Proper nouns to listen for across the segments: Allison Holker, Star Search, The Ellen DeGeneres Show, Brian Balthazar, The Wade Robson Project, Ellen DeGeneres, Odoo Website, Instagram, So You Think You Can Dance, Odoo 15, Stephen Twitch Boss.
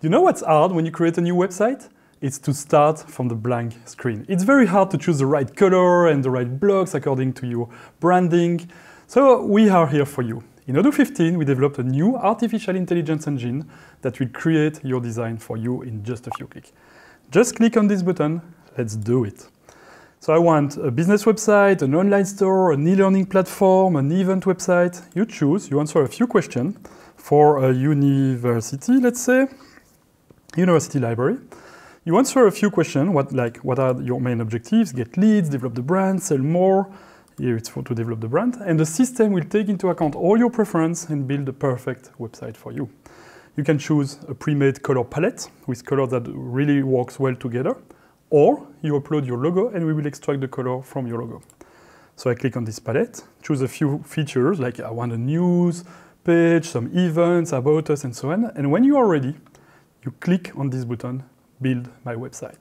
You know what's hard when you create a new website? It's to start from the blank screen. It's very hard to choose the right color and the right blocks according to your branding. So we are here for you. In Odoo 15, we developed a new artificial intelligence engine that will create your design for you in just a few clicks. Just click on this button. Let's do it. So I want a business website, an online store, an e-learning platform, an event website. You choose, you answer a few questions for a university, let's say, university library. You answer a few questions, what are your main objectives? Get leads, develop the brand, sell more. Here it's to develop the brand. And the system will take into account all your preference and build the perfect website for you. You can choose a pre-made color palette with colors that really works well together, or you upload your logo and we will extract the color from your logo. So I click on this palette, choose a few features, like I want a news page, some events, about us, and so on. And when you are ready, you click on this button, build my website.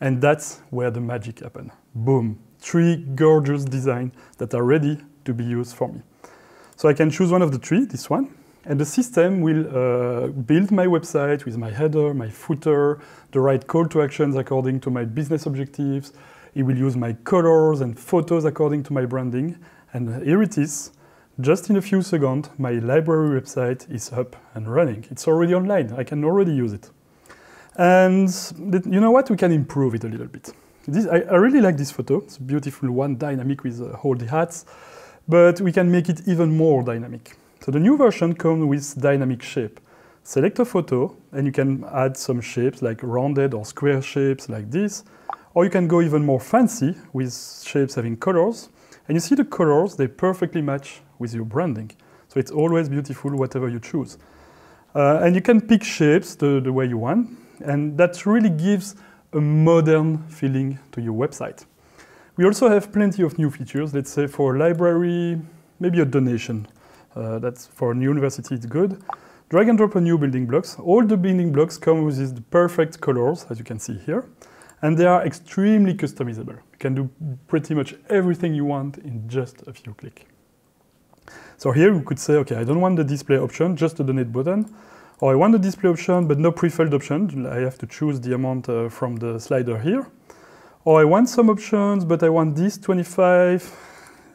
And that's where the magic happens. Boom, 3 gorgeous designs that are ready to be used for me. So I can choose one of the 3, this one, and the system will build my website with my header, my footer, the right call to actions according to my business objectives. It will use my colors and photos according to my branding. And here it is. Just in a few seconds, my library website is up and running. It's already online. I can already use it. And you know what? We can improve it a little bit. I really like this photo. It's a beautiful one, dynamic with all the hats, but we can make it even more dynamic. So the new version comes with dynamic shape. Select a photo and you can add some shapes like rounded or square shapes like this, or you can go even more fancy with shapes having colors. And you see the colors, they perfectly match with your branding. So it's always beautiful, whatever you choose. And you can pick shapes the way you want. And that really gives a modern feeling to your website. We also have plenty of new features. Let's say for a library, maybe a donation. That's for a new university, it's good. Drag and drop a new building blocks. All the building blocks come with these perfect colors, as you can see here. And they are extremely customizable. You can do pretty much everything you want in just a few clicks. So here you could say, okay, I don't want the display option, just the donate button. Or I want the display option, but no pre-filled option. I have to choose the amount from the slider here. Or I want some options, but I want these 25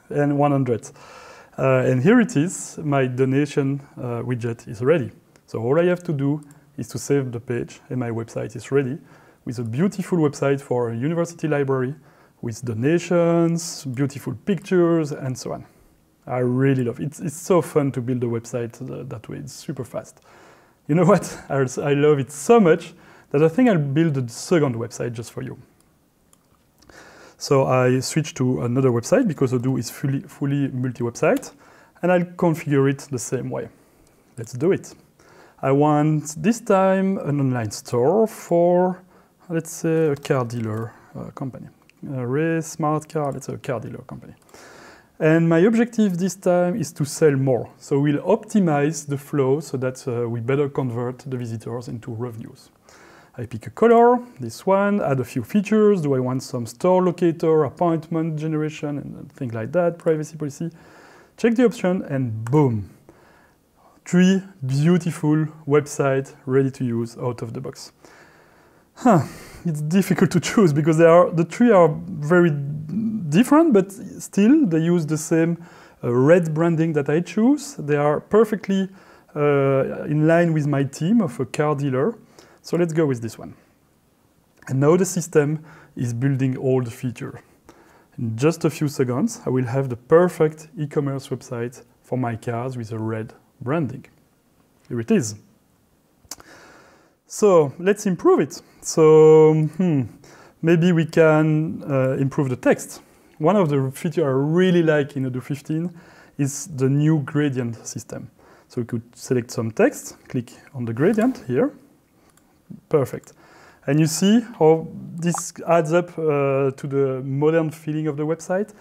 and 100. And here it is, my donation widget is ready. So all I have to do is to save the page and my website is ready with a beautiful website for a university library with donations, beautiful pictures, and so on. I really love it. It's so fun to build a website that way. It's super fast. You know what? I love it so much that I think I'll build a second website just for you. So I switch to another website because Odoo is fully multi-website, and I'll configure it the same way. Let's do it. I want this time an online store for, let's say, a car dealer company. A race, smart car, let's say a car dealer company. And my objective this time is to sell more. So we'll optimize the flow so that we better convert the visitors into revenues. I pick a color, this one, add a few features. Do I want some store locator, appointment generation, and things like that, privacy policy. Check the option and boom. 3 beautiful websites ready to use out of the box. It's difficult to choose because the three are very different, but still they use the same red branding that I choose. They are perfectly in line with my team of a car dealer. So let's go with this one. And now the system is building all the features. In just a few seconds, I will have the perfect e-commerce website for my cars with a red branding. Here it is. So let's improve it. So maybe we can improve the text. One of the features I really like in Odoo 15 is the new gradient system. So we could select some text, click on the gradient here. Perfect. And you see how this adds up to the modern feeling of the website.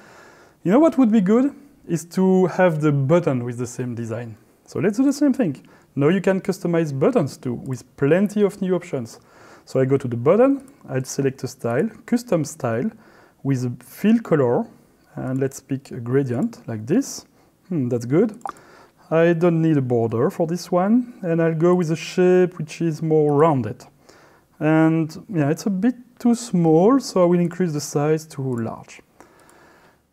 You know what would be good is to have the button with the same design. So let's do the same thing. Now you can customize buttons too with plenty of new options. So I go to the button, I'd select a style, custom style with a fill color, and let's pick a gradient like this. That's good. I don't need a border for this one, and I'll go with a shape which is more rounded. And yeah, it's a bit too small, so I will increase the size to large.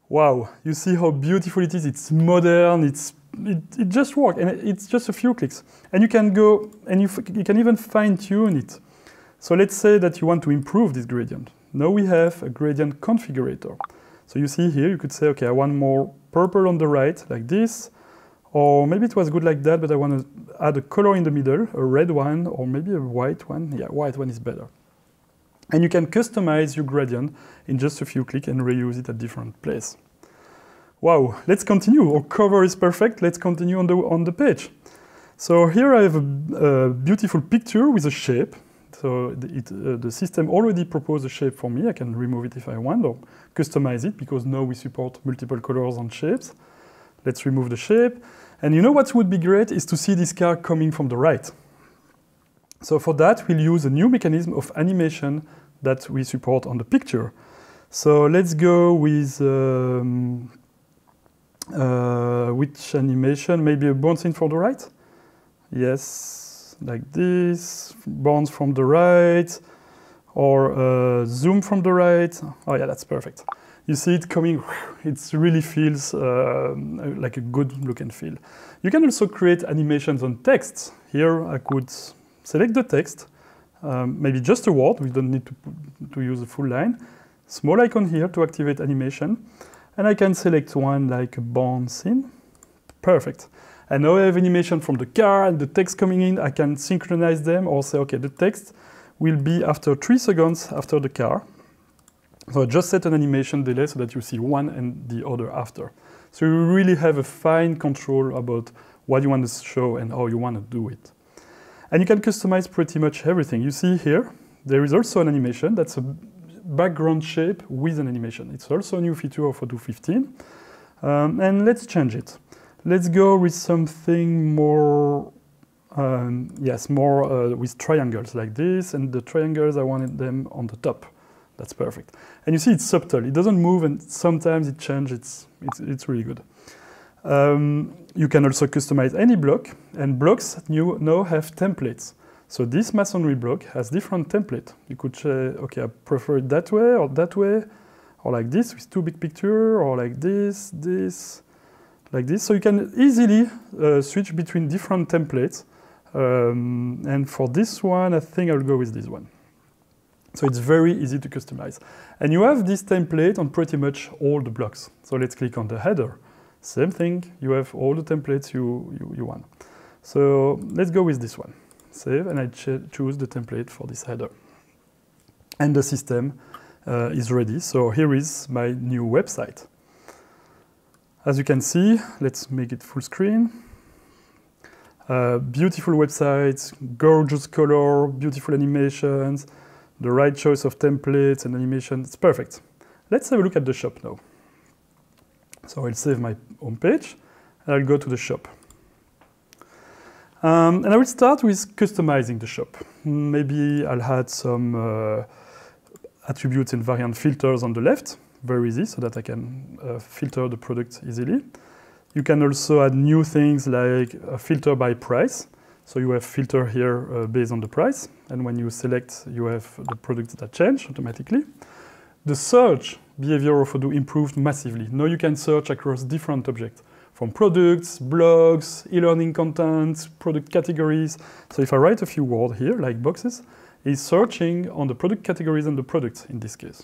Wow, you see how beautiful it is. It's modern, it just works, and it's just a few clicks. And you can go, and you can even fine-tune it. So let's say that you want to improve this gradient. Now we have a gradient configurator. So you see here, you could say, okay, I want more purple on the right, like this. Or maybe it was good like that, but I want to add a color in the middle, a red one, or maybe a white one. Yeah, white one is better. And you can customize your gradient in just a few clicks and reuse it at different places. Wow, let's continue. Our cover is perfect. Let's continue on the page. So here I have a beautiful picture with a shape. So the system already proposed a shape for me. I can remove it if I want or customize it because now we support multiple colors and shapes. Let's remove the shape. And you know what would be great is to see this car coming from the right. So for that, we'll use a new mechanism of animation that we support on the picture. So let's go with which animation? Maybe a bounce in from the right? Yes, like this, bounce from the right, or zoom from the right. Oh yeah, that's perfect. You see it coming, it really feels like a good look and feel. You can also create animations on text. Here I could select the text, maybe just a word, we don't need to use a full line. Small icon here to activate animation. And I can select one like a bouncing. Perfect. And now I have animation from the car and the text coming in. I can synchronize them or say, okay, the text will be after 3 seconds after the car. So I just set an animation delay so that you see one and the other after. So you really have a fine control about what you want to show and how you want to do it. And you can customize pretty much everything. You see here, there is also an animation. That's a background shape with an animation. It's also a new feature of Odoo 15. And let's change it. Let's go with something more, with triangles like this. And the triangles, I wanted them on the top. That's perfect. And you see it's subtle. It doesn't move and sometimes it changes. It's really good. You can also customize any block, and blocks you now have templates. So this masonry block has different templates. You could say, okay, I prefer it that way, or like this with two big pictures, or like this, this, like this. So you can easily switch between different templates. And for this one, I think I'll go with this one. So it's very easy to customize. And you have this template on pretty much all the blocks. So let's click on the header. Same thing, you have all the templates you want. So let's go with this one. Save, and I choose the template for this header. And the system is ready. So here is my new website. As you can see, let's make it full screen. Beautiful websites, gorgeous color, beautiful animations, the right choice of templates and animation, it's perfect. Let's have a look at the shop now. So I'll save my homepage, and I'll go to the shop. And I will start with customizing the shop. Maybe I'll add some attributes and variant filters on the left, very easy, so that I can filter the product easily. You can also add new things like a filter by price. So you have filter here based on the price, and when you select, you have the products that change automatically. The search behavior of Odoo improved massively. Now you can search across different objects, from products, blogs, e-learning content, product categories. So if I write a few words here, like boxes, it's searching on the product categories and the products in this case.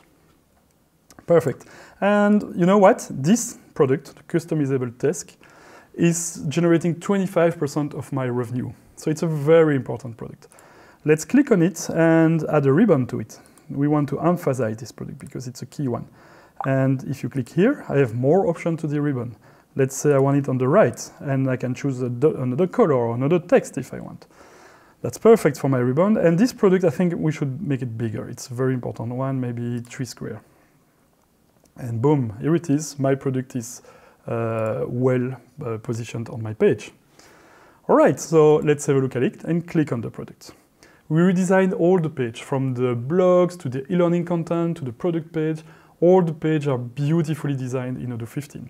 Perfect. And you know what? This product, the customizable task, is generating 25% of my revenue. So it's a very important product. Let's click on it and add a ribbon to it. We want to emphasize this product because it's a key one. And if you click here, I have more options to the ribbon. Let's say I want it on the right, and I can choose another color or another text if I want. That's perfect for my ribbon. And this product, I think we should make it bigger. It's a very important one, maybe 3 square. And boom, here it is. My product is well positioned on my page. All right, so let's have a look at it and click on the product. We redesigned all the page, from the blogs to the e-learning content to the product page. All the pages are beautifully designed in Odoo 15.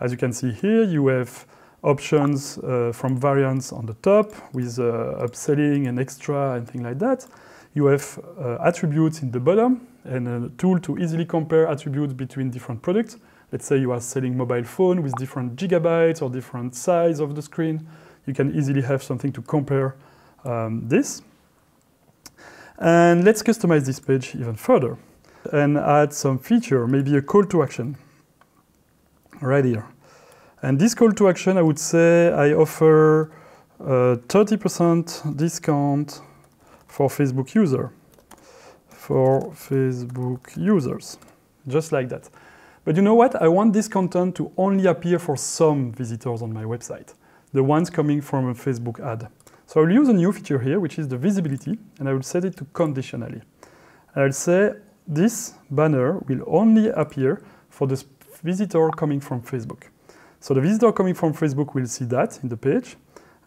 As you can see here, you have options from variants on the top with upselling and extra and things like that. You have attributes in the bottom and a tool to easily compare attributes between different products. Let's say you are selling mobile phone with different gigabytes or different size of the screen. You can easily have something to compare this. And let's customize this page even further and add some feature, maybe a call to action right here. And this call to action, I would say I offer 30% discount for Facebook user, for Facebook users, just like that. But you know what? I want this content to only appear for some visitors on my website, the ones coming from a Facebook ad. So I'll use a new feature here, which is the visibility, and I will set it to conditionally. I'll say this banner will only appear for the visitor coming from Facebook. So the visitor coming from Facebook will see that in the page,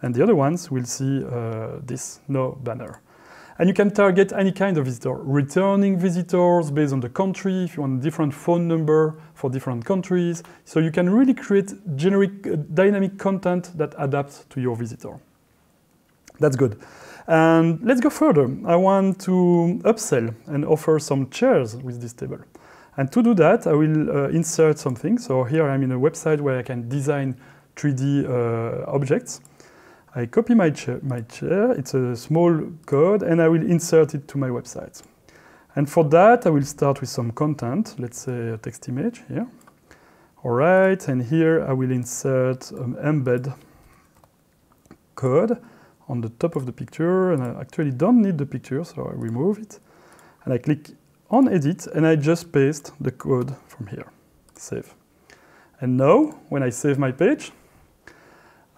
and the other ones will see this, no banner. And you can target any kind of visitor, returning visitors based on the country, if you want a different phone number for different countries. So you can really create generic, dynamic content that adapts to your visitor. That's good. And let's go further. I want to upsell and offer some chairs with this table. And to do that, I will insert something. So here I'm in a website where I can design 3D objects. I copy my chair, it's a small code, and I will insert it to my website. And for that, I will start with some content, let's say a text image here. All right, and here I will insert an embed code on the top of the picture, and I actually don't need the picture, so I remove it. And I click on edit, and I just paste the code from here, save. And now, when I save my page,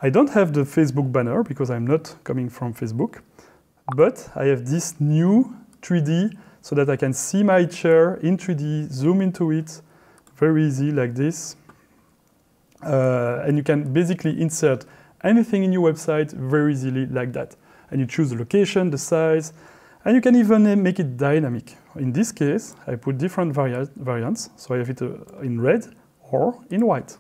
I don't have the Facebook banner because I'm not coming from Facebook, but I have this new 3D so that I can see my chair in 3D, zoom into it, very easy like this. And you can basically insert anything in your website very easily like that. And you choose the location, the size, and you can even make it dynamic. In this case, I put different variants, so I have it in red or in white.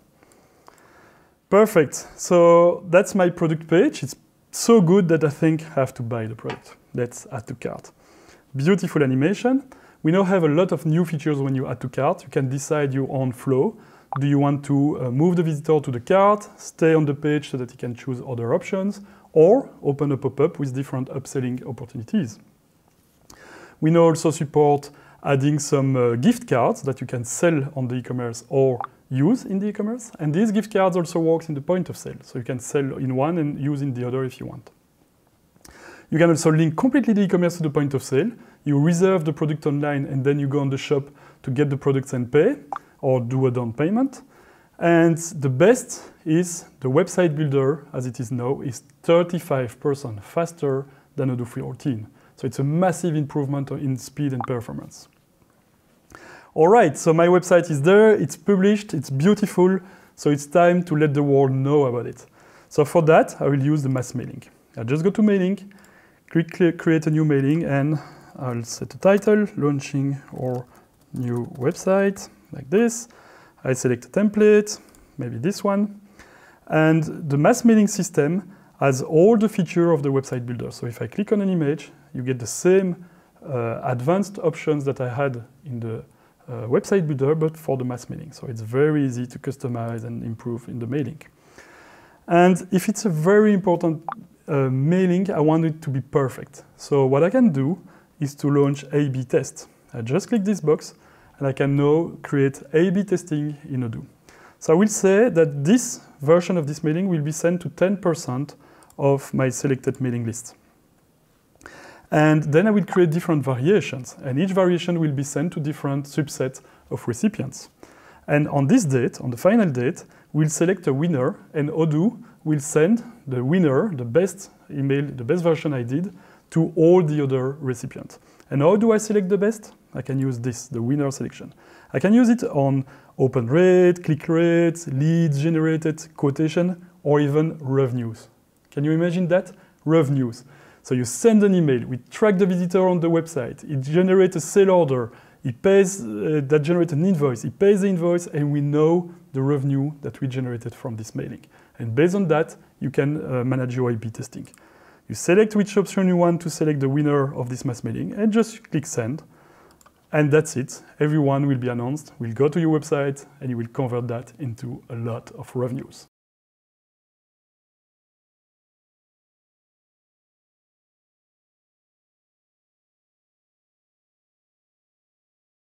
Perfect. So that's my product page. It's so good that I think I have to buy the product. Let's add to cart. Beautiful animation. We now have a lot of new features when you add to cart. You can decide your own flow. Do you want to move the visitor to the cart, stay on the page so that he can choose other options, or open a pop-up with different upselling opportunities? We now also support adding some gift cards that you can sell on the e-commerce or use in the e-commerce, and these gift cards also works in the point of sale, so you can sell in one and use in the other if you want. You can also link completely the e-commerce to the point of sale. You reserve the product online and then you go on the shop to get the products and pay, or do a down payment. And the best is the website builder, as it is now, is 35% faster than Odoo 14. So it's a massive improvement in speed and performance. All right, so my website is there, it's published, it's beautiful, so it's time to let the world know about it. So for that, I will use the mass mailing. I just go to mailing, click create a new mailing, and I'll set a title, launching our new website, like this. I select a template, maybe this one. And the mass mailing system has all the features of the website builder. So if I click on an image, you get the same advanced options that I had in the website builder, but for the mass mailing. So it's very easy to customize and improve in the mailing. And if it's a very important mailing, I want it to be perfect. So what I can do is to launch A/B test. I just click this box and I can now create A/B testing in Odoo. So I will say that this version of this mailing will be sent to 10% of my selected mailing list. And then I will create different variations, and each variation will be sent to different subsets of recipients. And on this date, on the final date, we'll select a winner, and Odoo will send the winner, the best email, the best version I did, to all the other recipients. And how do I select the best? I can use this, the winner selection. I can use it on open rate, click rates, leads generated, quotation, or even revenues. Can you imagine that? Revenues. So you send an email, we track the visitor on the website, it generates a sale order, it pays, that generates an invoice, it pays the invoice, and we know the revenue that we generated from this mailing. And based on that, you can manage your A/B testing. You select which option you want to select the winner of this mass mailing and just click send. And that's it. Everyone will be announced, will go to your website, and you will convert that into a lot of revenues.